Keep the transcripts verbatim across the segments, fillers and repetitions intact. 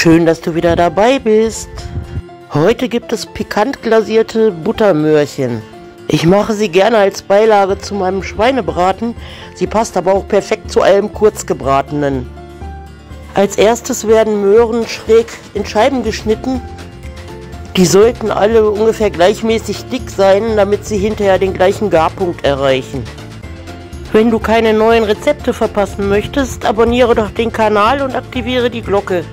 Schön, dass du wieder dabei bist. Heute gibt es pikant glasierte Buttermöhrchen. Ich mache sie gerne als Beilage zu meinem Schweinebraten. Sie passt aber auch perfekt zu allem Kurzgebratenen. Als erstes werden Möhren schräg in Scheiben geschnitten. Die sollten alle ungefähr gleichmäßig dick sein, damit sie hinterher den gleichen Garpunkt erreichen. Wenn du keine neuen Rezepte verpassen möchtest, abonniere doch den Kanal und aktiviere die Glocke.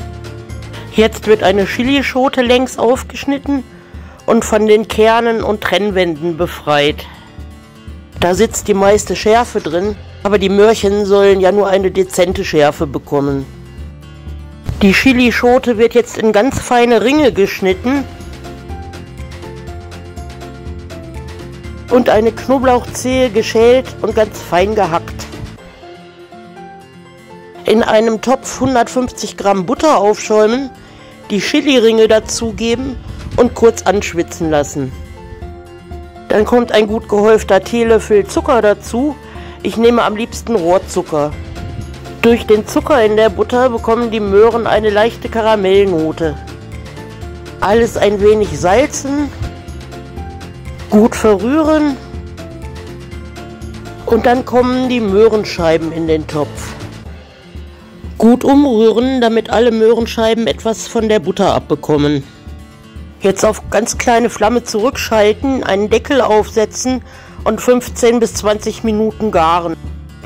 Jetzt wird eine Chilischote längs aufgeschnitten und von den Kernen und Trennwänden befreit. Da sitzt die meiste Schärfe drin, aber die Möhrchen sollen ja nur eine dezente Schärfe bekommen. Die Chilischote wird jetzt in ganz feine Ringe geschnitten und eine Knoblauchzehe geschält und ganz fein gehackt. In einem Topf hundertfünfzig Gramm Butter aufschäumen, die Chiliringe dazugeben und kurz anschwitzen lassen. Dann kommt ein gut gehäufter Teelöffel Zucker dazu. Ich nehme am liebsten Rohrzucker. Durch den Zucker in der Butter bekommen die Möhren eine leichte Karamellnote. Alles ein wenig salzen, gut verrühren und dann kommen die Möhrenscheiben in den Topf. Gut umrühren, damit alle Möhrenscheiben etwas von der Butter abbekommen. Jetzt auf ganz kleine Flamme zurückschalten, einen Deckel aufsetzen und fünfzehn bis zwanzig Minuten garen.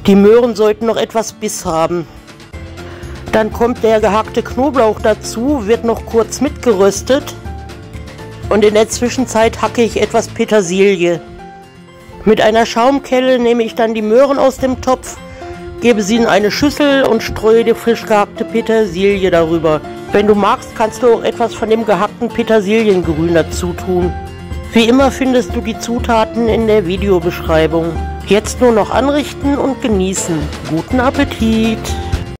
Die Möhren sollten noch etwas Biss haben. Dann kommt der gehackte Knoblauch dazu, wird noch kurz mitgeröstet. Und in der Zwischenzeit hacke ich etwas Petersilie. Mit einer Schaumkelle nehme ich dann die Möhren aus dem Topf, gebe sie in eine Schüssel und streue die frisch gehackte Petersilie darüber. Wenn du magst, kannst du auch etwas von dem gehackten Petersiliengrün dazu tun. Wie immer findest du die Zutaten in der Videobeschreibung. Jetzt nur noch anrichten und genießen. Guten Appetit!